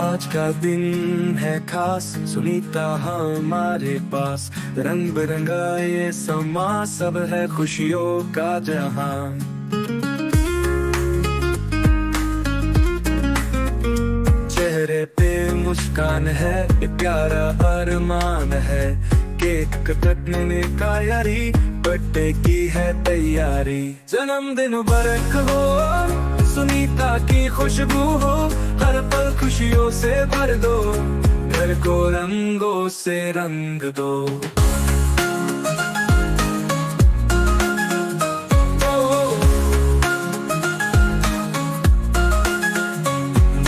आज का दिन है खास, सुनीता हमारे पास। रंग बिरंगा ये समा, सब है खुशियों का जहां। चेहरे पे मुस्कान है, ये प्यारा अरमान है। केक कटने का यारी, बर्थडे की है तैयारी। जन्मदिन मुबारक हो, सुनीता की खुशबू हो। हर पल खुशियों से भर दो, घर को रंगों से रंग दो।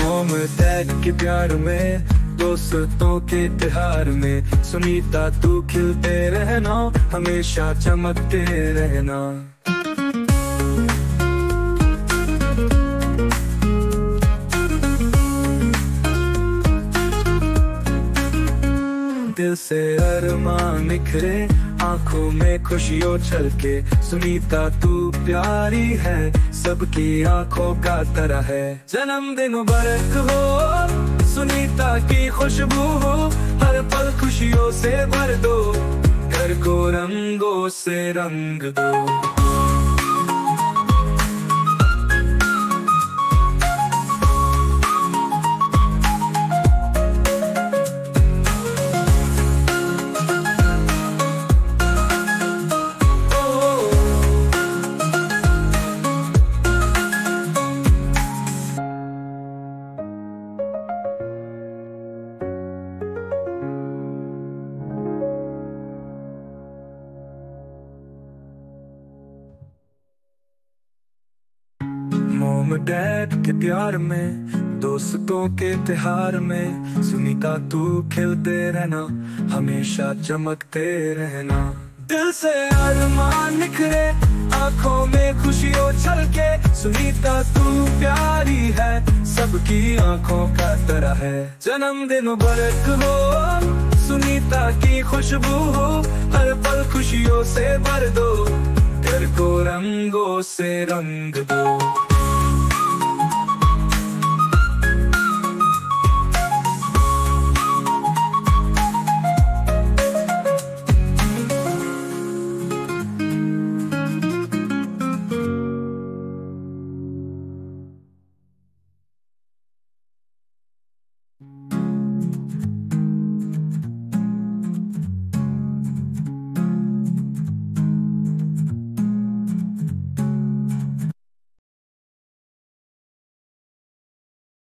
मोहब्बत के प्यार में, दोस्तों के त्योहार में, सुनीता तू खिलते रहना, हमेशा चमकते रहना। दिल से अरमान निखरे, आंखों में खुशियों छलके। सुनीता तू प्यारी है, सबकी आंखों का तरह है। जन्मदिन मुबारक हो, सुनीता की खुशबू हो। हर पल खुशियों से भर दो, घर को रंगों से रंग दो। मॉम डैड के प्यार में, दोस्तों के त्योहार में, सुनीता तू खिलते रहना, हमेशा चमकते रहना। दिल से अरमान निखरे, आंखों में खुशियों छलके। सुनीता तू प्यारी है, सबकी आंखों का तरह है। जन्मदिन मुबारक हो, सुनीता की खुशबू हो। हर पल खुशियों से भर दो, घर को रंगों से रंग दो।